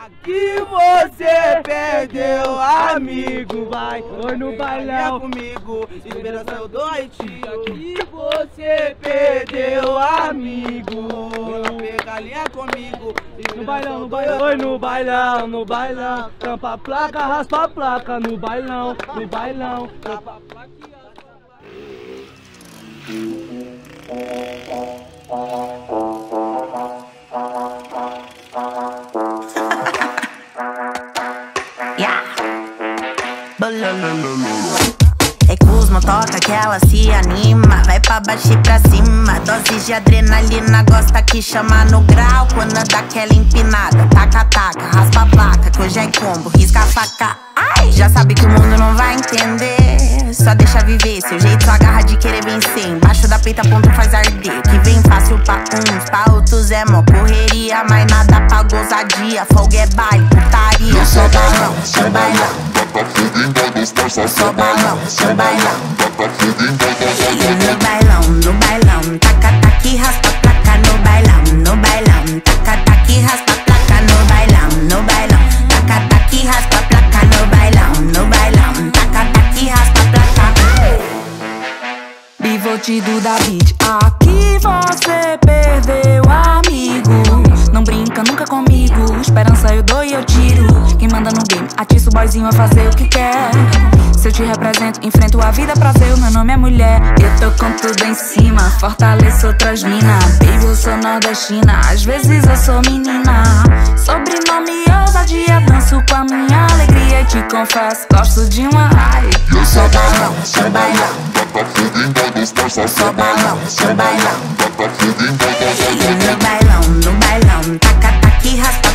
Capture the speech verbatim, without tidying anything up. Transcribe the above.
Aqui você perdeu, amigo. Vai, foi no bailão comigo, esperança eu dou e tiro. Aqui você perdeu, amigo. Pega a linha comigo, no bailão, no bailão. Foi no bailão, no bailão. Tampa a placa, raspa a placa. No bailão, no bailão. Tampa a placa e raspa a placa. É que os motoca que ela se anima, vai pra baixo e pra cima. Dose de adrenalina, gosta que chama no grau. Quando dá aquela empinada, taca, taca, raspa a placa, que hoje é combo, risca a faca. Ai! Já sabe que o mundo não vai entender, só deixa viver, seu jeito só agarra de querer vencer. Embaixo da peita ponto faz arder, que vem fácil pra uns, pra outros é mó correria. Mas nada pra ousadia, folga é baile, putaria. Eu sou bailão, sou bailão. Só bailão, só bailão. No bailão, no bailão, taca, taca e raspa a placa. No bailão, no bailão, taca, taca e raspa a placa. No bailão, no bailão, taca, taca e raspa a placa. No bailão, no bailão, taca, taca e raspa a placa. Bivolt do David, aqui você perdeu, amigo. Não brinca nunca comigo, esperança eu dou e eu tiro. Quem manda no game, atiça o boyzinho a fazer o que quer. Se eu te represento, enfrento a vida pra ver o meu nome é mulher. Eu tô com tudo em cima, fortaleço outras minas. Baby, eu sou nordestina, às vezes eu sou menina. Sobrenome ousadia, danço com a minha alegria. E te confesso, gosto de uma raia. Eu sou bailão, sou bailão. Sou bailão, sou bailão. No bailão, no bailão, taca, taca e raspa.